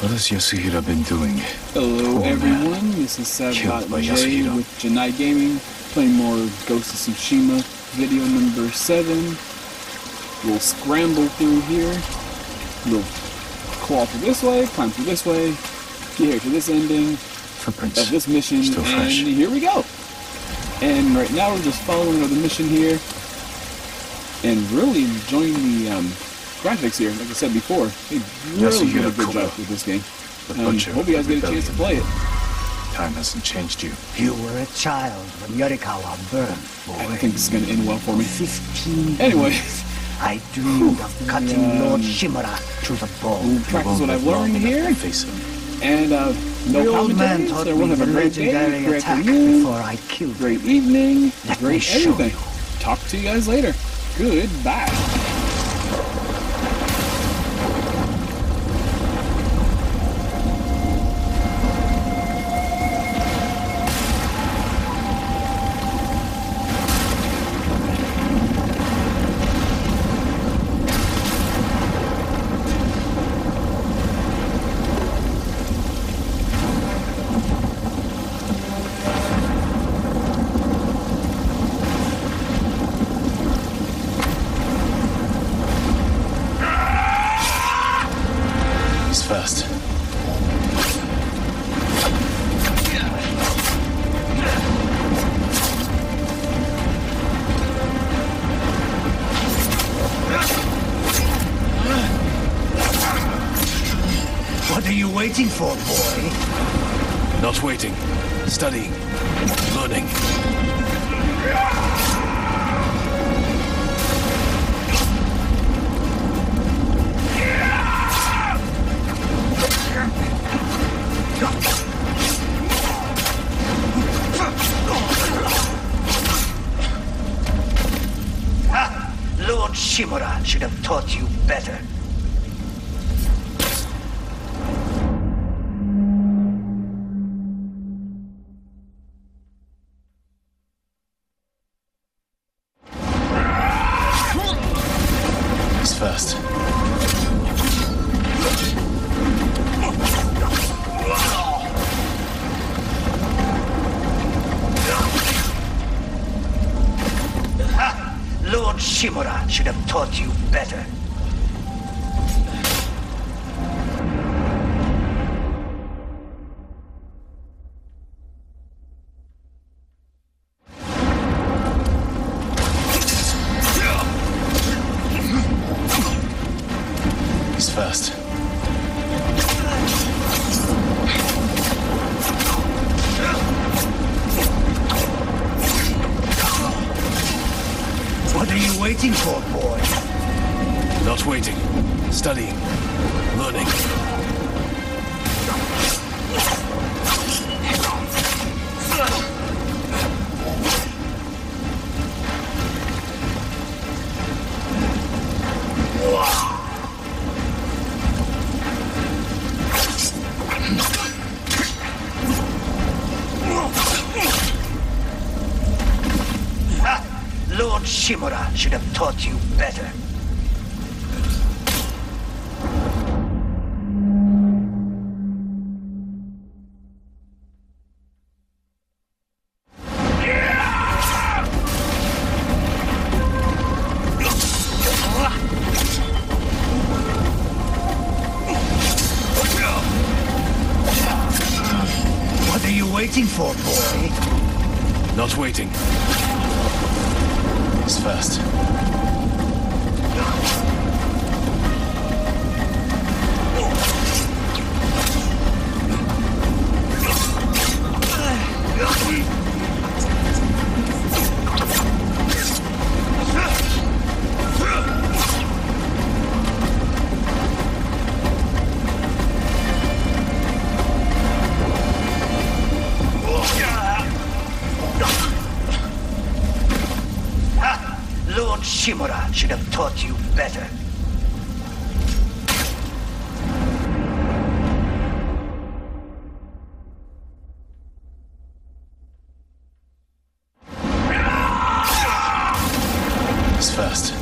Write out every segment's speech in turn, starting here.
What has Yasuhiro been doing? Hello, everyone. This is Savot with Jenai Gaming, playing more Ghost of Tsushima, video number 7. We'll scramble through here. We'll claw through this way, climb through this way, get here to this ending Footprints. Of this mission, still and fresh. Here we go. And right now we're just following the mission here, and really enjoying the graphics here. Like I said before, they really did a good job with this game. Hope you guys get a chance to play it. Time hasn't changed you. You were a child when Yorikawa burned, boy. I think this is going to end well for me. 15. Anyways, I dreamed of cutting Lord Shimura through the bone. Practice what I've learned here. Face him. And no commentary, so everyone have a great day, great afternoon, great evening, great everything. Talk to you guys later. Goodbye. Waiting for, boy? Not waiting. Studying. Learning. Lord Shimura should have taught you better. Shimura should have taught you better. What are you waiting for, boy? Not waiting. First. Shimura should have taught you better. First.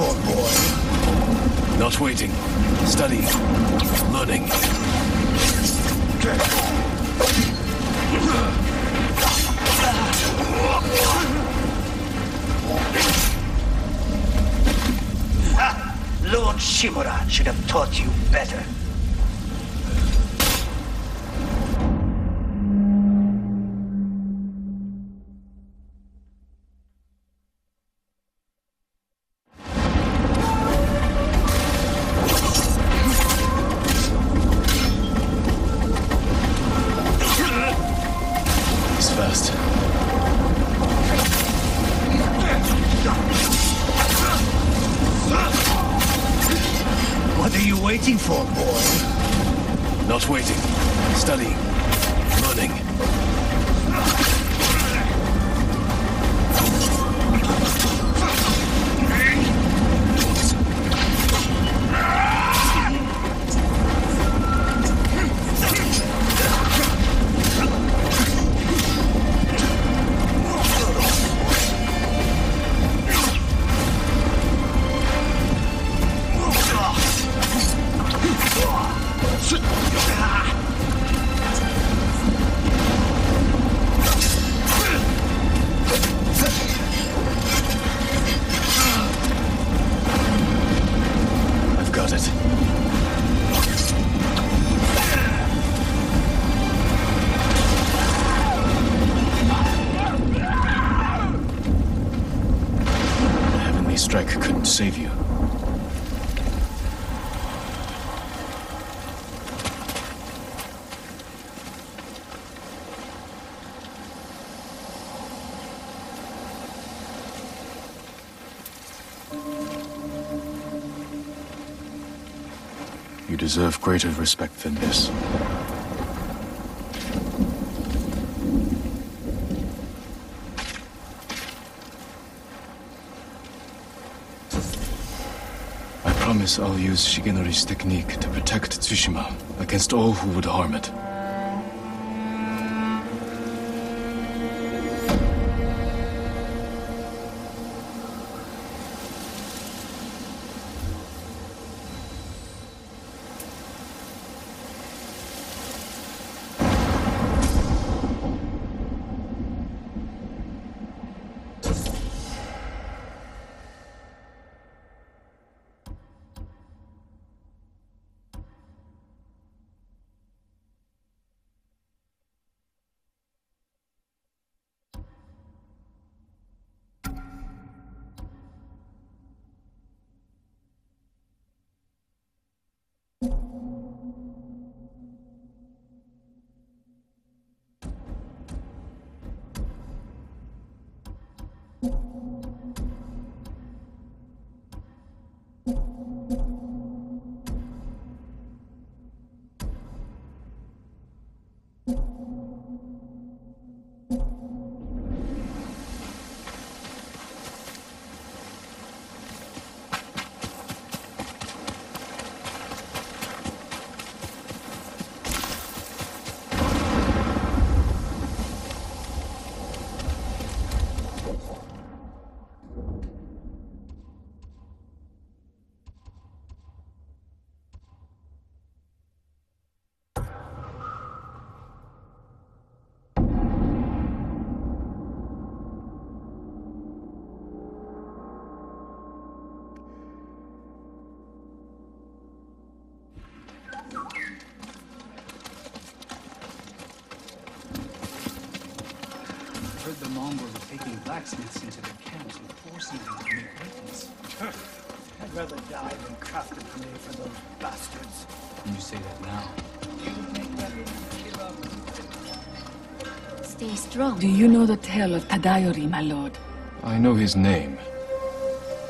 for, boy? Not waiting. Studying. Learning. Lord Shimura should have taught you better. Deserve greater respect than this. I promise I'll use Shigenori's technique to protect Tsushima against all who would harm it. The Mongols are taking blacksmiths into their camps and forcing them to make weapons. I'd rather die than craft a blade for those bastards. And you say that now? You make that kill up. Stay strong. Do you know the tale of Tadayori, my lord? I know his name,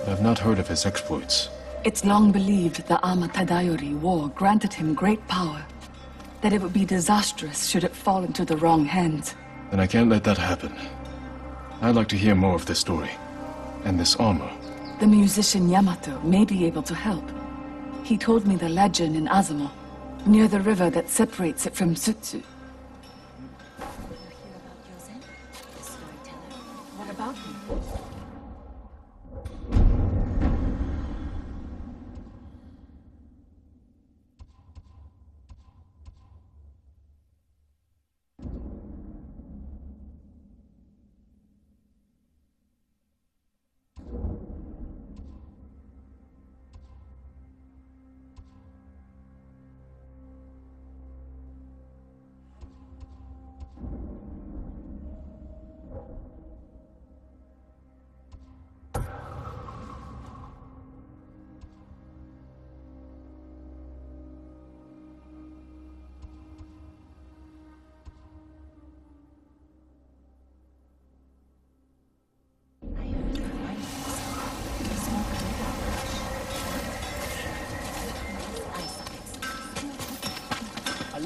but I've not heard of his exploits. It's long believed the Ama-Tadayori war granted him great power, that it would be disastrous should it fall into the wrong hands. Then I can't let that happen. I'd like to hear more of this story, and this armor. The musician Yamato may be able to help. He told me the legend in Azuma, near the river that separates it from Sutsu. What about him?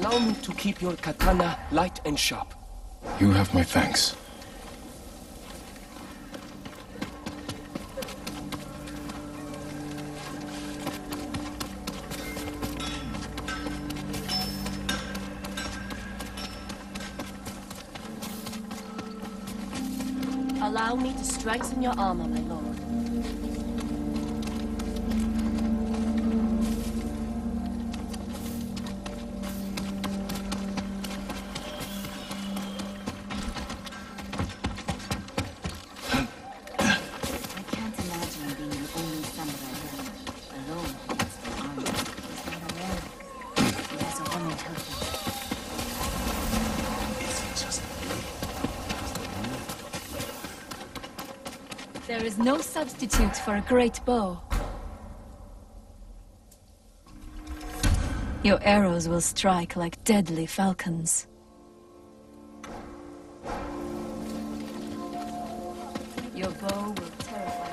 Allow me to keep your katana light and sharp. You have my thanks. Allow me to strengthen your armor, my lord. There is no substitute for a great bow. Your arrows will strike like deadly falcons. Your bow will terrify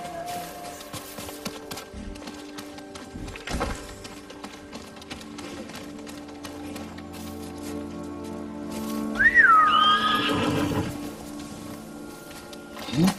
your enemies.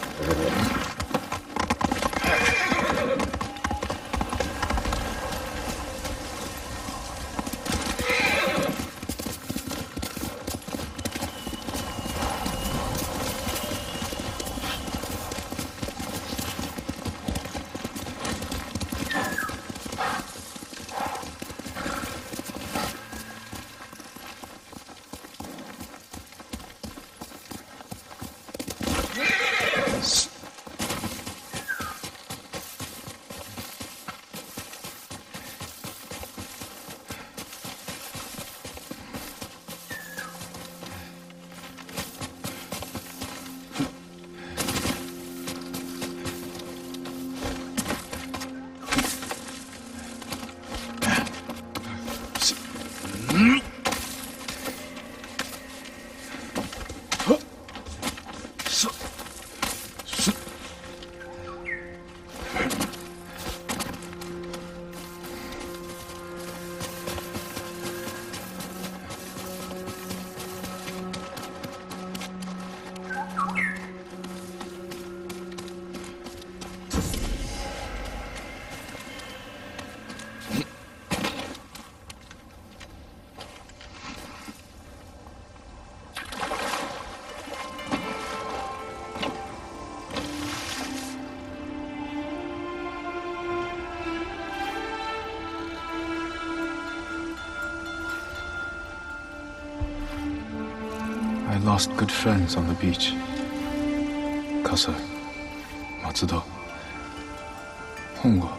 I lost good friends on the beach. Kasai, Matsudo, Hongo.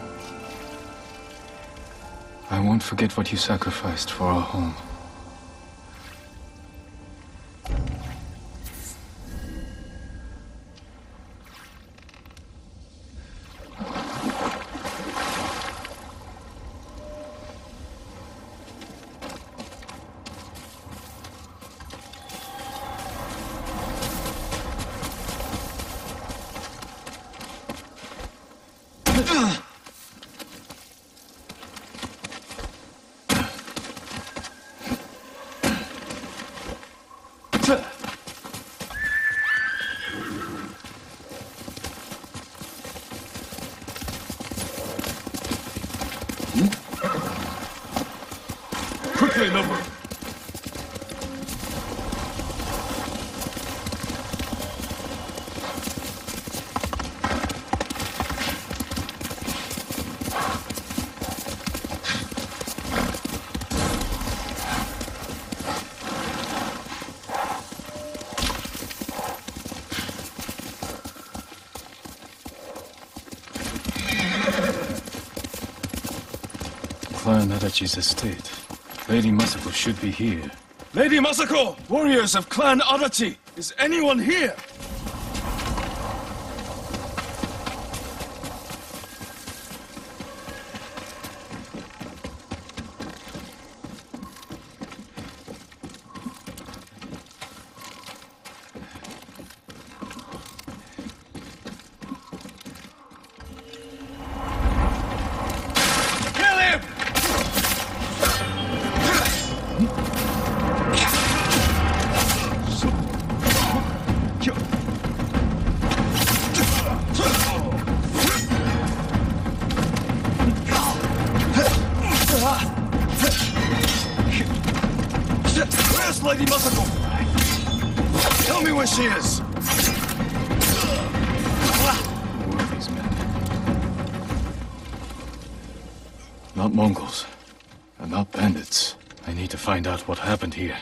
I won't forget what you sacrificed for our home. Clan Adachi's estate. Lady Masako should be here. Lady Masako! Warriors of Clan Adachi! Is anyone here? Where's Lady Masako? Tell me where she is! Who are these men? Not Mongols. And not bandits. I need to find out what happened here.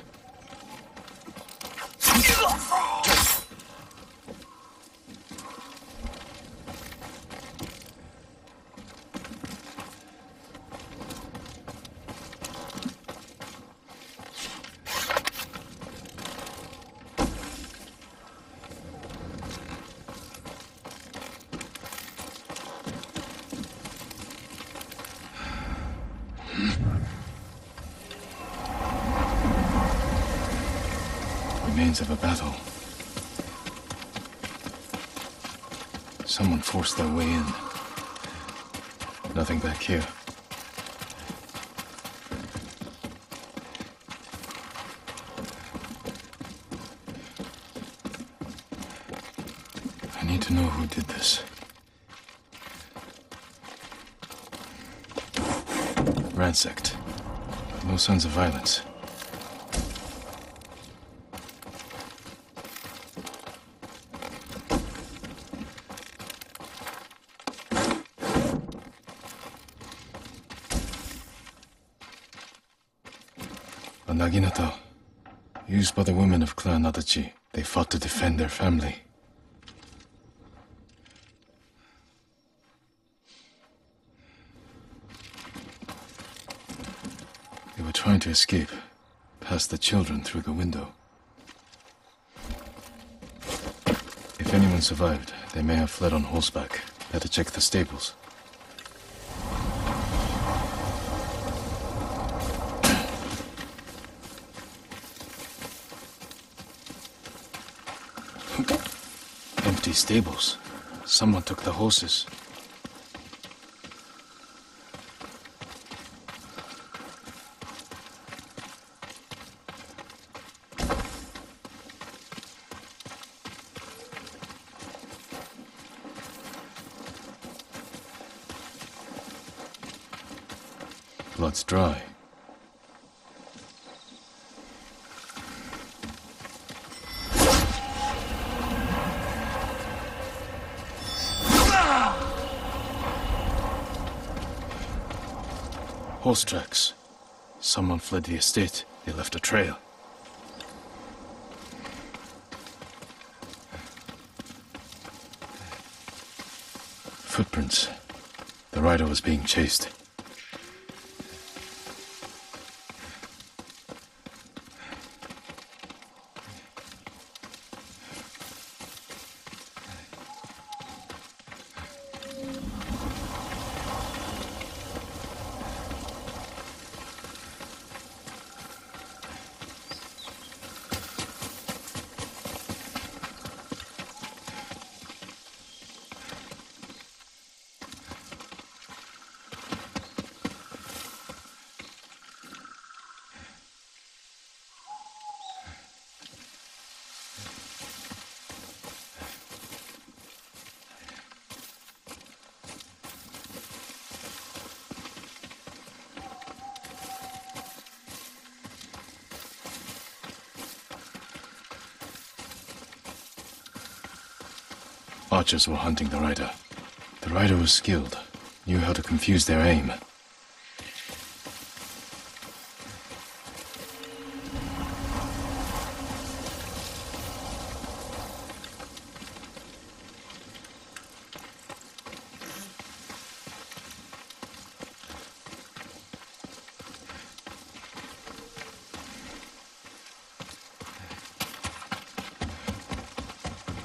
Of a battle. Someone forced their way in. Nothing back here. I need to know who did this. Ransacked, but no signs of violence. Naginata, used by the women of Clan Adachi. They fought to defend their family. They were trying to escape, past the children through the window. If anyone survived, they may have fled on horseback. Better check the stables. Stables. Someone took the horses. Blood's dry. Horse tracks. Someone fled the estate. They left a trail. Footprints. The rider was being chased. Archers were hunting the rider. The rider was skilled, knew how to confuse their aim. A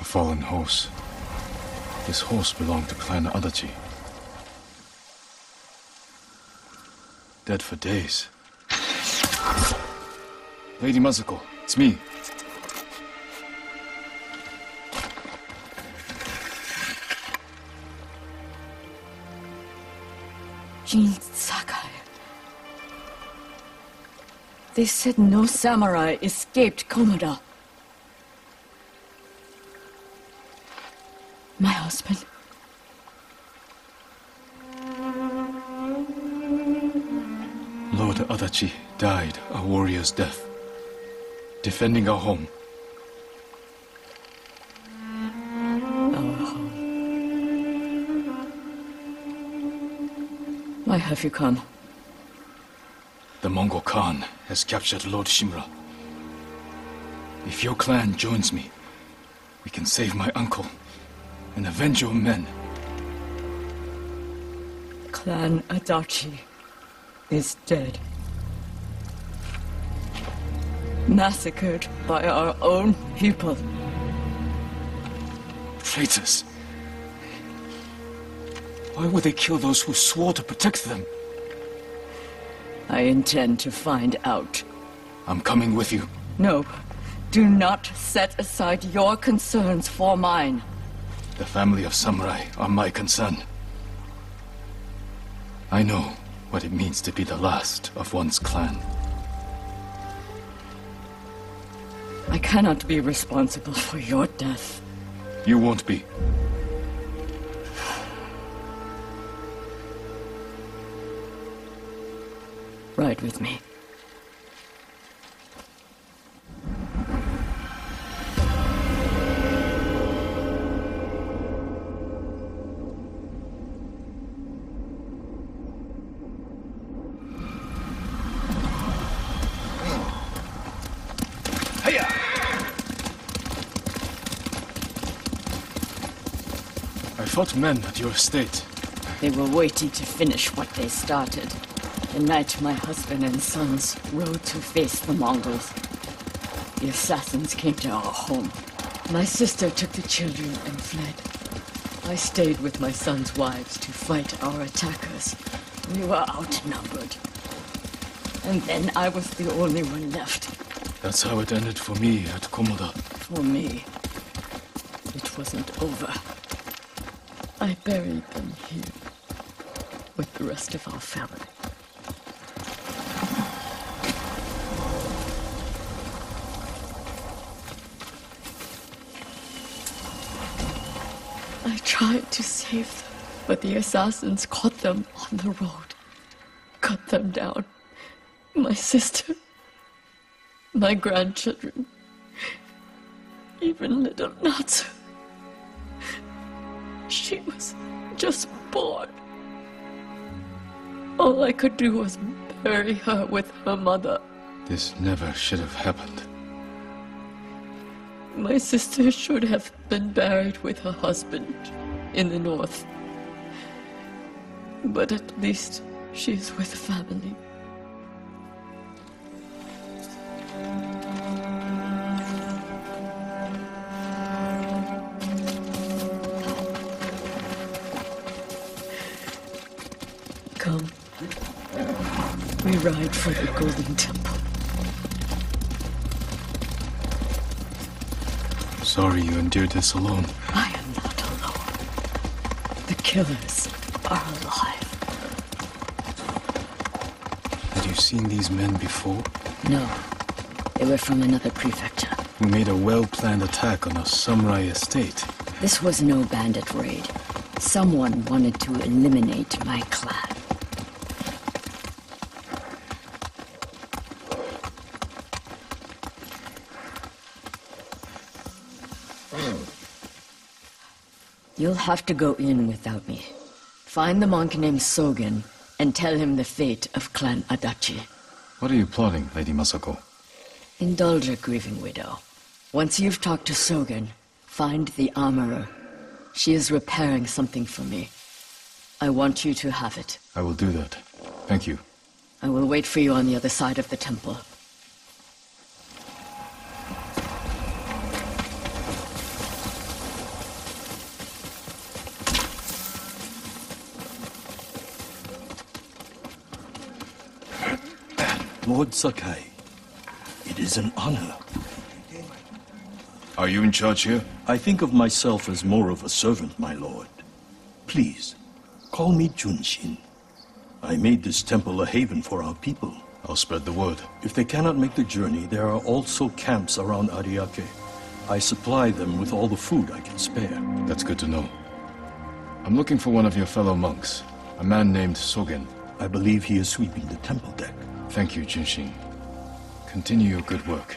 fallen horse. This horse belonged to Clan Adachi. Dead for days. Lady Masako, it's me. Jin Sakai. They said no samurai escaped Komoda. My husband. Lord Adachi died a warrior's death. defending our home. Our home. Why have you come? The Mongol Khan has captured Lord Shimura. If your clan joins me, we can save my uncle and avenge your men. Clan Adachi is dead. Massacred by our own people. Traitors! Why would they kill those who swore to protect them? I intend to find out. I'm coming with you. No. Do not set aside your concerns for mine. The family of samurai are my concern. I know what it means to be the last of one's clan. I cannot be responsible for your death. You won't be. Ride with me. I fought men at your estate. They were waiting to finish what they started. The night my husband and sons rode to face the Mongols. The assassins came to our home. My sister took the children and fled. I stayed with my sons' wives to fight our attackers. We were outnumbered. And then I was the only one left. That's how it ended for me at Komoda. For me, it wasn't over. I buried them here, with the rest of our family. I tried to save them, but the assassins caught them on the road. Cut them down. My sister, my grandchildren, even little Natsu. She was just born. All I could do was bury her with her mother. This never should have happened. My sister should have been buried with her husband in the north. But at least she is with family. Ride for the Golden Temple. Sorry you endured this alone. I am not alone. The killers are alive. Had you seen these men before? No. They were from another prefecture. Who made a well-planned attack on a samurai estate. This was no bandit raid. Someone wanted to eliminate my clan. You'll have to go in without me. Find the monk named Sogen and tell him the fate of Clan Adachi. What are you plotting, Lady Masako? Indulge a grieving widow. Once you've talked to Sogen, find the armorer. She is repairing something for me. I want you to have it. I will do that. Thank you. I will wait for you on the other side of the temple. Lord Sakai, it is an honor. Are you in charge here? I think of myself as more of a servant, my lord. Please, call me Junshin. I made this temple a haven for our people. I'll spread the word. If they cannot make the journey, there are also camps around Ariake. I supply them with all the food I can spare. That's good to know. I'm looking for one of your fellow monks, a man named Sogen. I believe he is sweeping the temple deck. Thank you, Junshin. Continue your good work.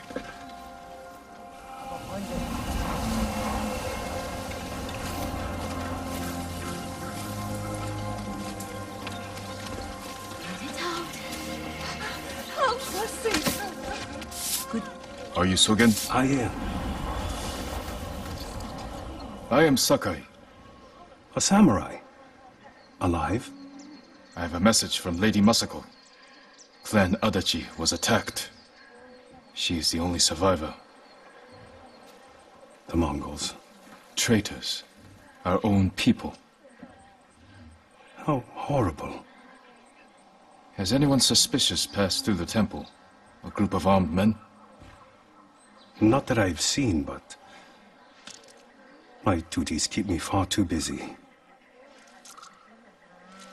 Are you Sogen? I am. I am Sakai. A samurai? Alive? I have a message from Lady Masako. Clan Adachi was attacked. She is the only survivor. The Mongols. Traitors. Our own people. How horrible. Has anyone suspicious passed through the temple? A group of armed men? Not that I've seen, but my duties keep me far too busy.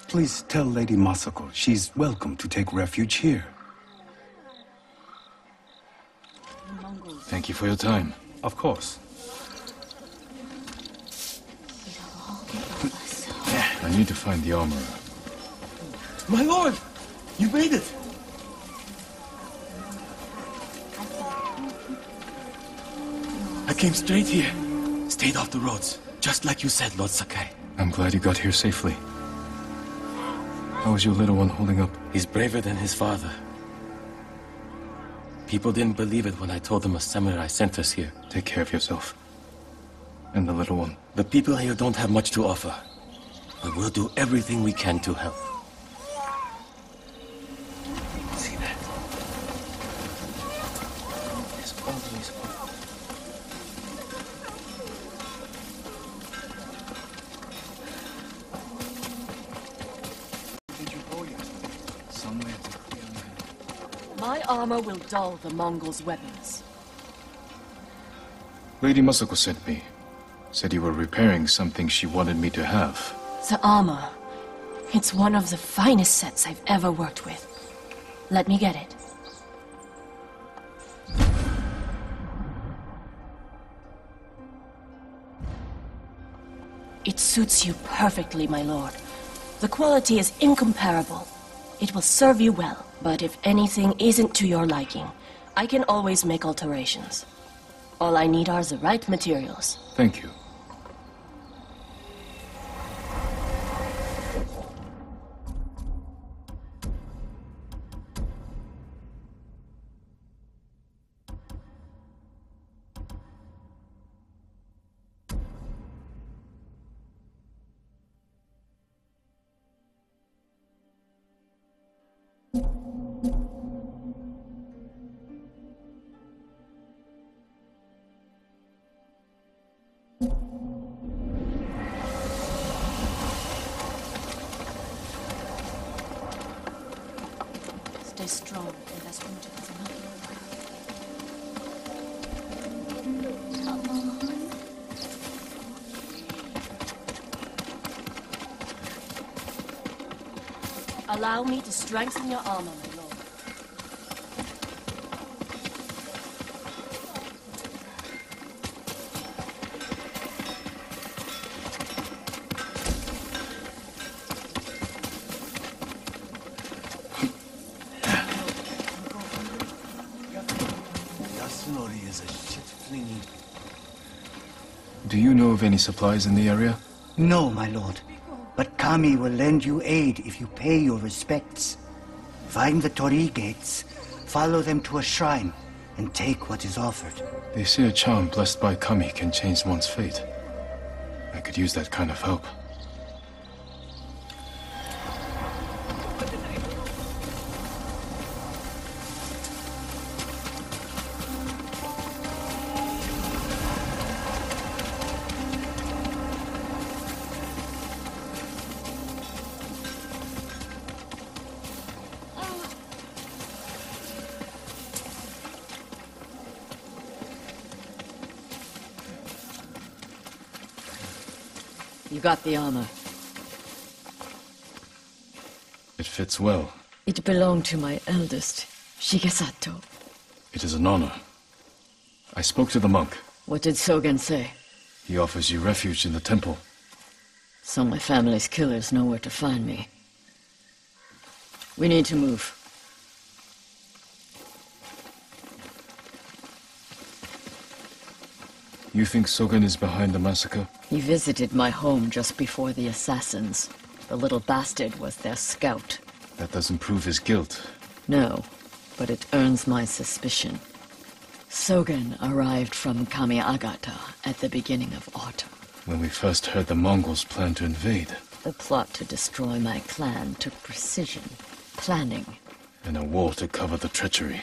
Please tell Lady Masako she's welcome to take refuge here. Thank you for your time. Of course. I need to find the armorer. My lord! You made it! I came straight here. Stayed off the roads, just like you said, Lord Sakai. I'm glad you got here safely. How is your little one holding up? He's braver than his father. People didn't believe it when I told them a samurai sent us here. Take care of yourself. And the little one. The people here don't have much to offer. But we'll do everything we can to help. See that? There's always hope. My armor will dull the Mongols' weapons. Lady Masako sent me. Said you were repairing something she wanted me to have. The armor. It's one of the finest sets I've ever worked with. Let me get it. It suits you perfectly, my lord. The quality is incomparable. It will serve you well, but if anything isn't to your liking, I can always make alterations. All I need are the right materials. Thank you. Allow me to strengthen your armor, my lord. Yasunori is a shit-flinging. Do you know of any supplies in the area? No, my lord. But Kami will lend you aid if you pay your respects. Find the Torii gates, follow them to a shrine, and take what is offered. They say a charm blessed by Kami can change one's fate. I could use that kind of help. Got the armor. It fits well. It belonged to my eldest, Shigesato. It is an honor. I spoke to the monk. What did Sogen say? He offers you refuge in the temple. So my family's killers know where to find me. We need to move. You think Sogen is behind the massacre? He visited my home just before the assassins. The little bastard was their scout. That doesn't prove his guilt. No, but it earns my suspicion. Sogen arrived from Kamiagata at the beginning of autumn. When we first heard the Mongols plan to invade. The plot to destroy my clan took precision, planning, and a war to cover the treachery.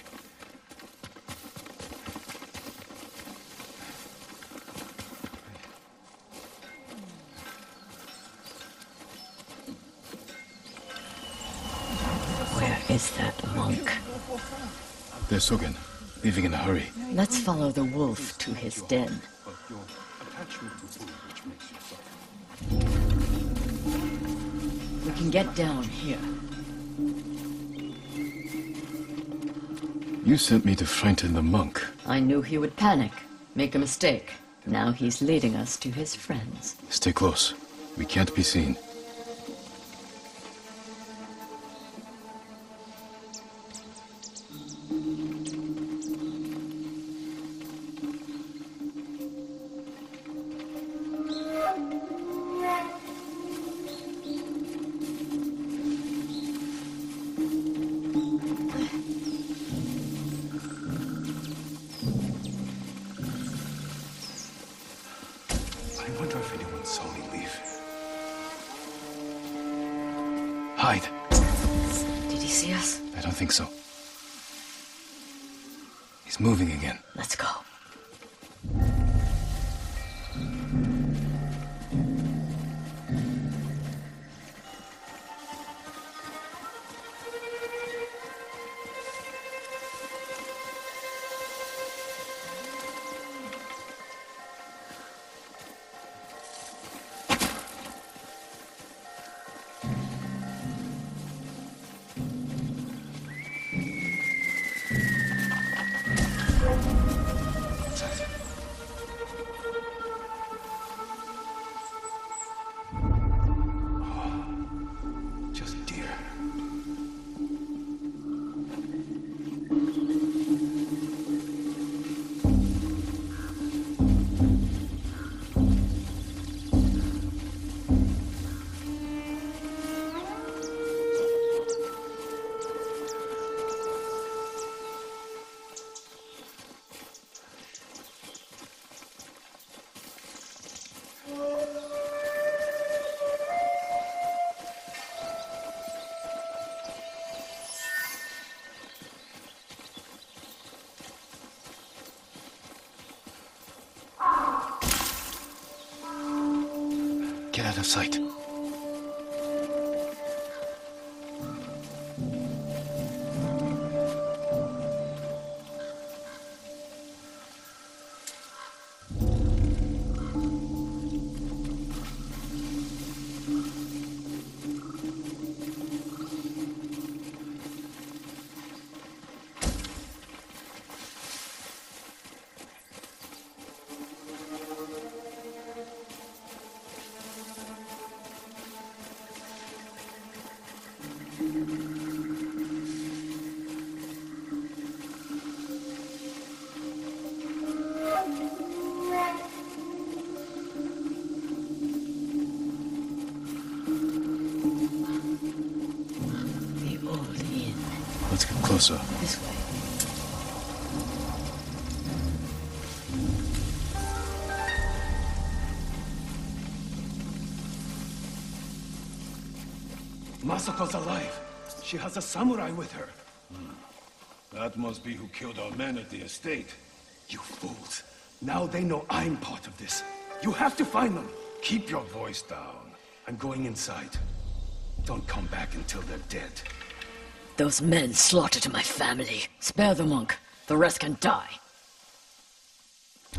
Where is that monk? There's Sogen, leaving in a hurry. Let's follow the wolf to his den. We can get down here. You sent me to frighten the monk. I knew he would panic, make a mistake. Now he's leading us to his friends. Stay close. We can't be seen. Get out of sight. Closer. This way. Masako's alive. She has a samurai with her. That must be who killed our men at the estate. You fools. Now they know I'm part of this. You have to find them. Keep your voice down. I'm going inside. Don't come back until they're dead. Those men slaughtered my family. Spare the monk. The rest can die.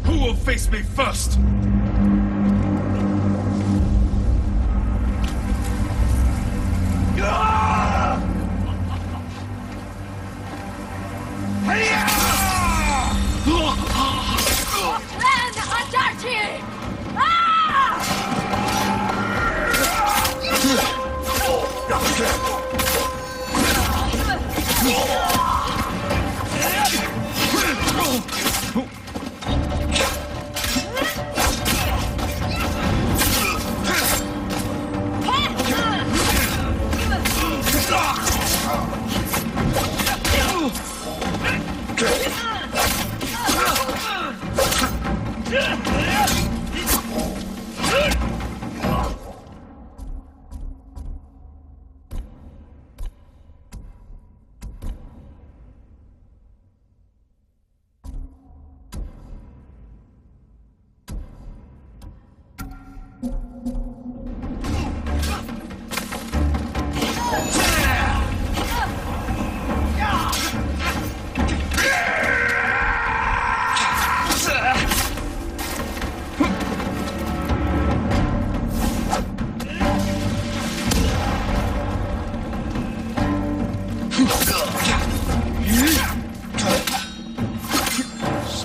Who will face me first? Clan Adachi! Ah! Sogen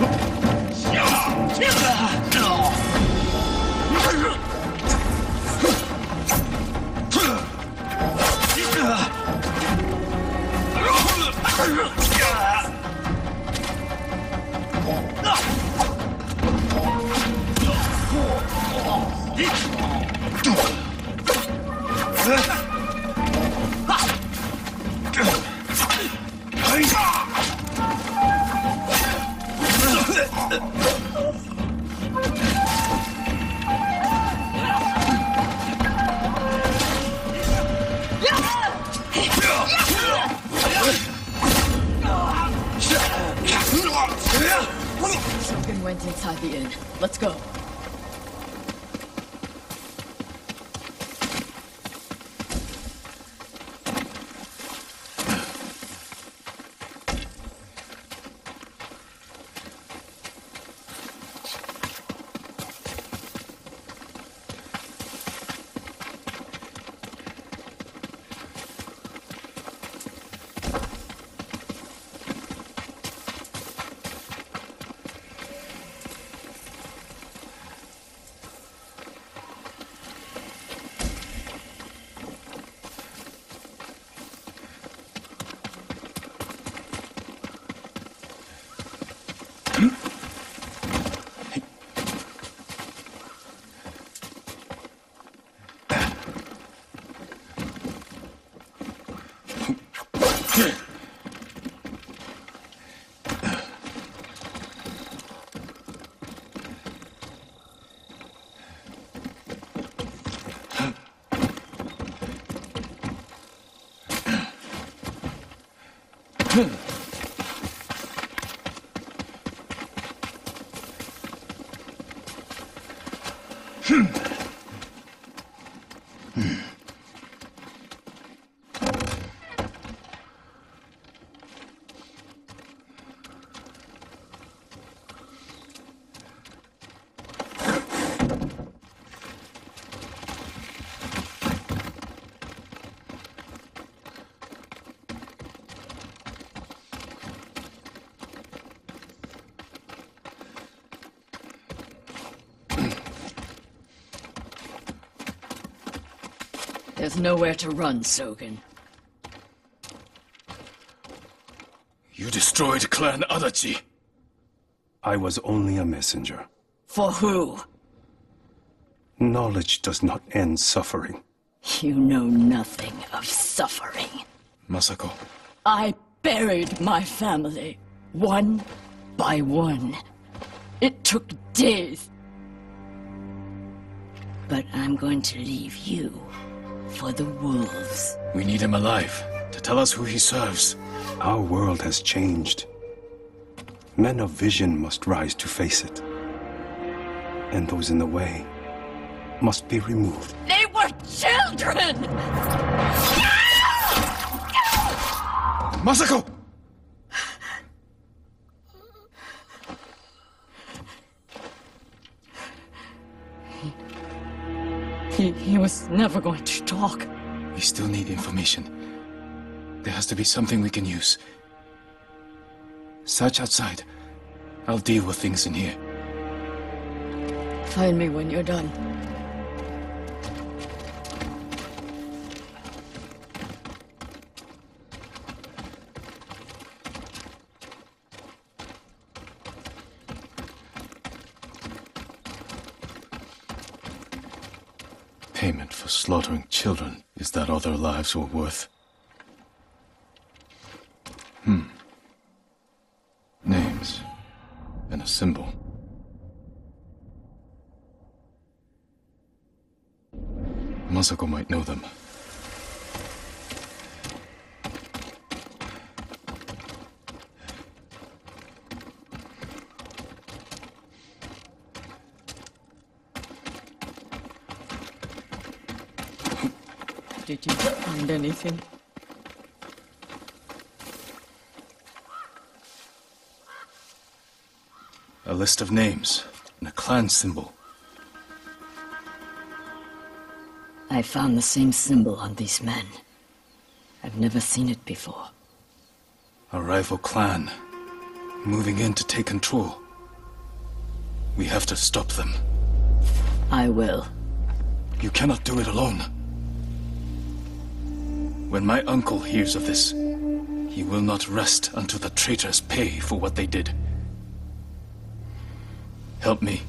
went inside the inn. Let's go. There's nowhere to run, Sogen. You destroyed Clan Adachi. I was only a messenger. For who? Knowledge does not end suffering. You know nothing of suffering. Masako. I buried my family, one by one. It took days. But I'm going to leave you for the wolves. We need him alive to tell us who he serves. Our world has changed. Men of vision must rise to face it. And those in the way must be removed. They were children! Masako! He was never going to talk. We still need information. There has to be something we can use. Search outside. I'll deal with things in here. Find me when you're done. Payment for slaughtering children is that all their lives were worth. Names and a symbol. Masako might know them. Did you find anything? A list of names and a clan symbol. I found the same symbol on these men. I've never seen it before. A rival clan moving in to take control. We have to stop them. I will. You cannot do it alone. When my uncle hears of this, he will not rest until the traitors pay for what they did. Help me,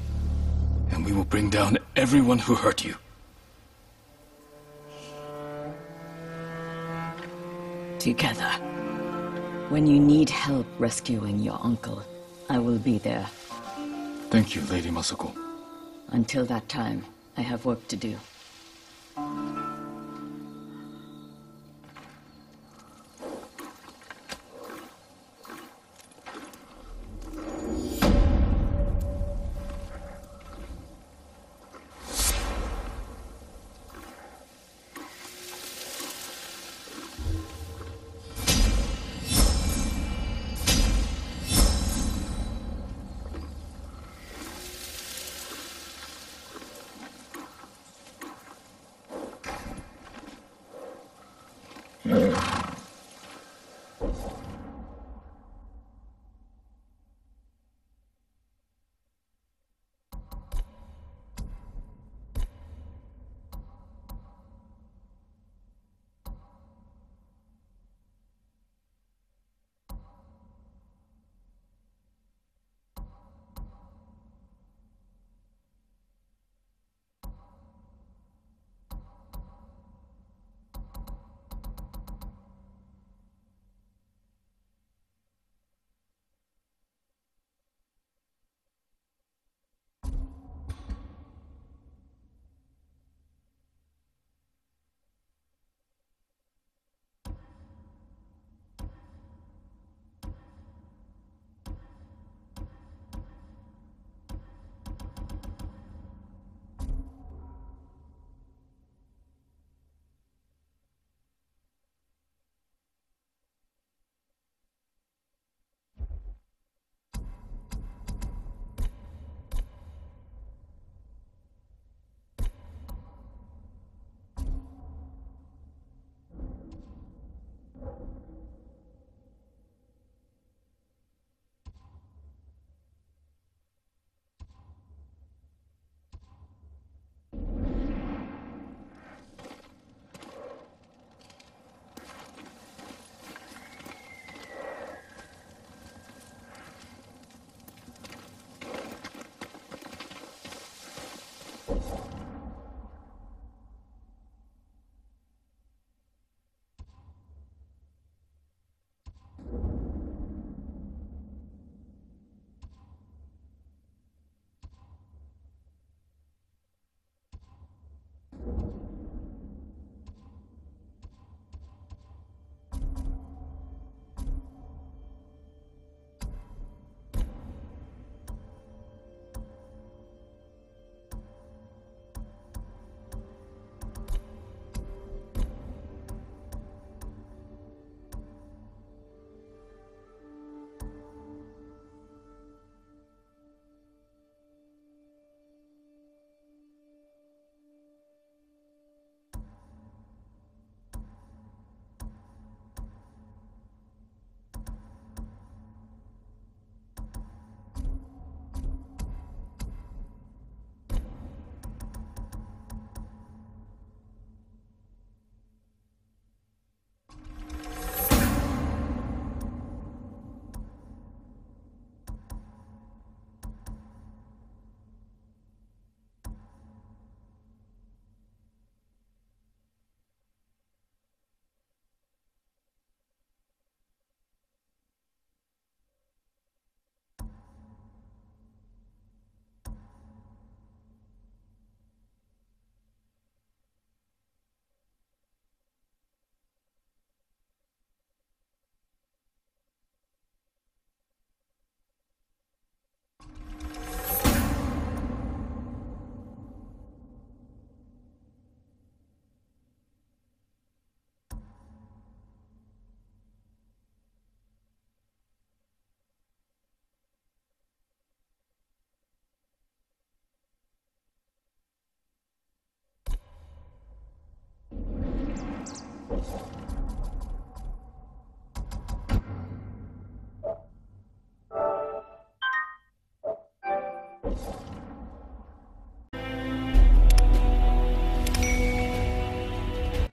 and we will bring down everyone who hurt you. Together. When you need help rescuing your uncle, I will be there. Thank you, Lady Masako. Until that time, I have work to do.